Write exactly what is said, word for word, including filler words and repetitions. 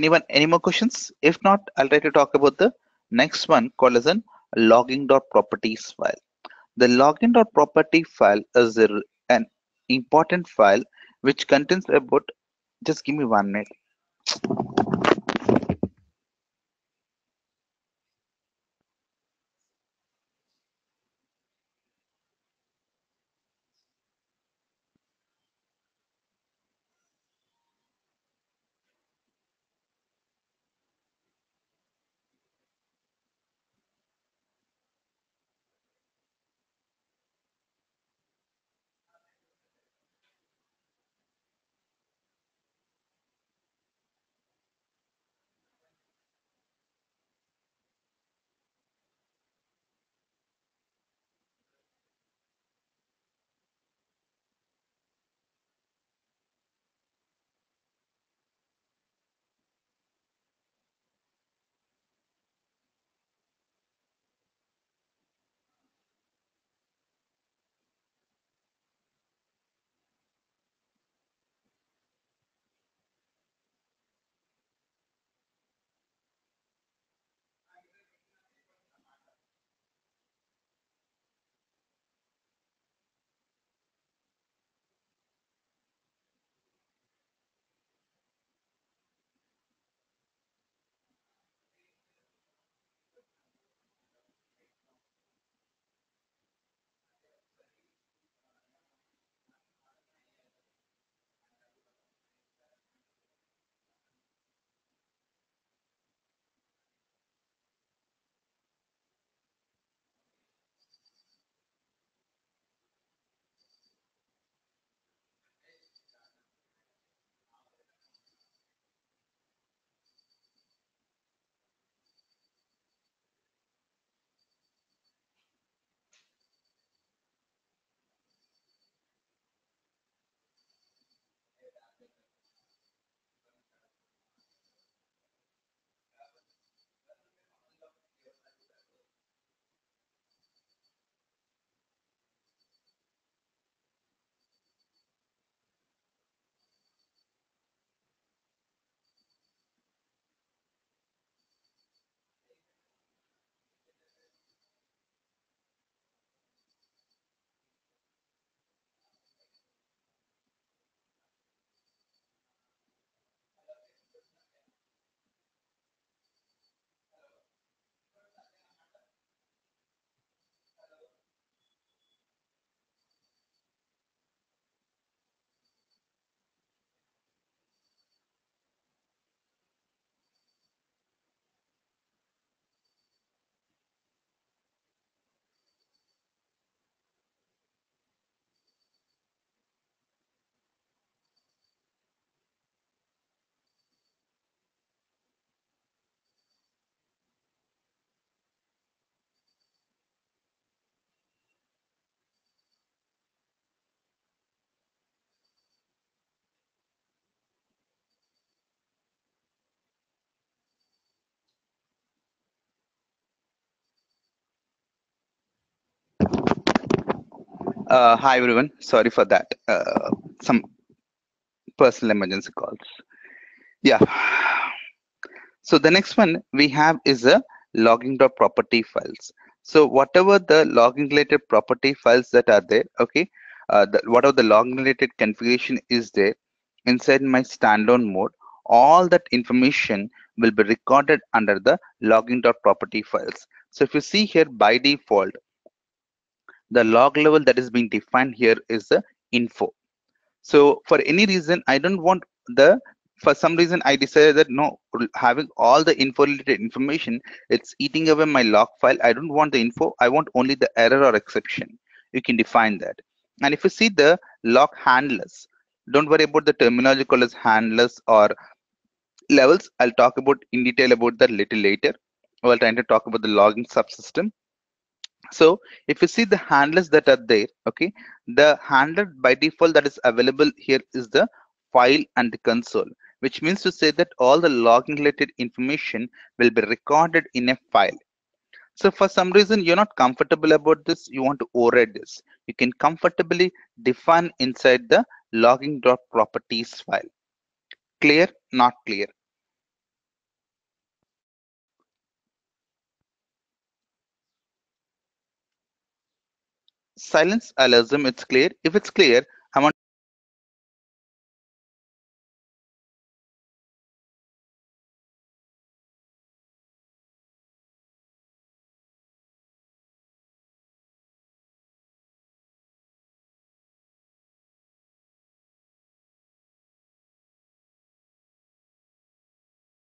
anyone any more questions? If not, I'll try to talk about the next one called as an login.properties file. The login.property file is a, an important file which contains about, just give me one minute. Uh, hi everyone, sorry for that, uh, some personal emergency calls. Yeah, so the next one we have is a logging.property files. So whatever the logging related property files that are there, okay, uh, the, whatever the logging related configuration is there inside my standalone mode, all that information will be recorded under the logging.property files. So if you see here, by default the log level that is being defined here is the info. So for any reason, I don't want the, for some reason I decided that no, having all the info related information, it's eating away my log file. I don't want the info, I want only the error or exception. You can define that. And if you see the log handlers, don't worry about the terminology called as handlers or levels. I'll talk about in detail about that little later while trying to talk about the logging subsystem. So if you see the handlers that are there, okay, the handler by default that is available here is the file and the console, which means to say that all the logging related information will be recorded in a file. So for some reason you're not comfortable about this, you want to override this, you can comfortably define inside the logging.properties file. Clear? Not clear? silence alarm, it's clear. If it's clear, I'm on